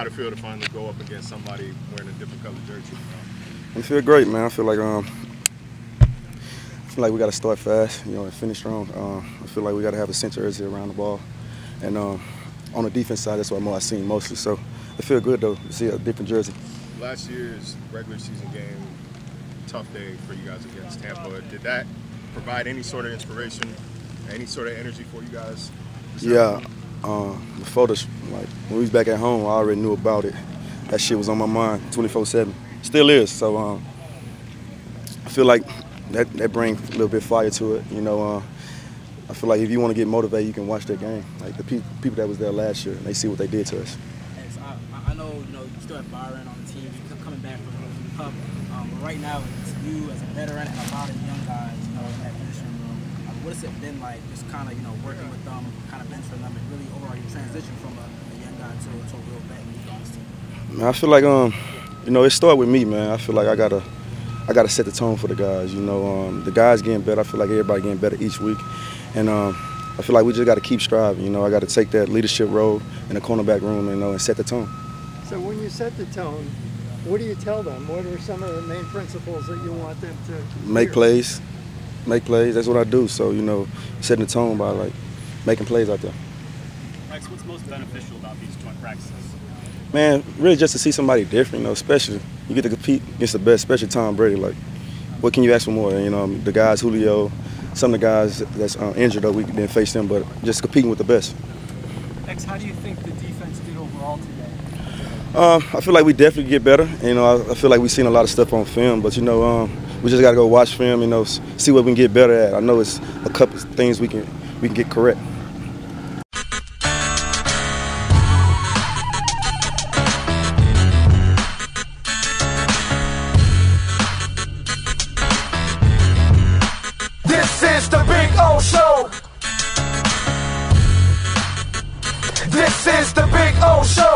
how'd it feel to finally go up against somebody wearing a different color jersey? I feel great, man. I feel like we got to start fast, you know, and finish strong. I feel like we got to have a sense of urgency around the ball, and on the defense side, that's what I've seen mostly. So I feel good though to see a different jersey. Last year's regular season game, tough day for you guys against Tampa. Did that provide any sort of inspiration, any sort of energy for you guys? Yeah. Before this, like when we was back at home, I already knew about it. That shit was on my mind 24/7. Still is. So I feel like that brings a little bit of fire to it. You know, I feel like if you want to get motivated, you can watch that game. Like the people that was there last year, and they see what they did to us. Yes, I know. You know, you still have Byron on the team. You're coming back from the pub. But right now, it's you as a veteran and a lot of young guys, you know, at finishing room. What has it been like, just kind of, you know, working with them, kind of mentoring them, and really overall your transition from a young guy to a real bad league on this team? Man, I feel like, you know, it started with me, man. I feel like I gotta set the tone for the guys. You know, the guys getting better. I feel like everybody getting better each week, and I feel like we just gotta keep striving. You know, I gotta take that leadership role in the cornerback room, you know, and set the tone. So when you set the tone, what do you tell them? What are some of the main principles that you want them to make plays? Make plays. That's what I do. So, you know, setting the tone by, like, making plays out there. Rex, what's most beneficial about these joint practices? Man, really just to see somebody different, you know, especially you get to compete against the best, especially Tom Brady. Like, what can you ask for more? You know, the guys, Julio, some of the guys that's injured, though, we didn't face them, but just competing with the best. Rex, how do you think the defense did overall today? I feel like we definitely get better. You know, I feel like we've seen a lot of stuff on film, but, you know, we just got to go watch film, you know, see what we can get better at. I know it's a couple of things we can get correct. This is the Big O Show. This is the Big O Show.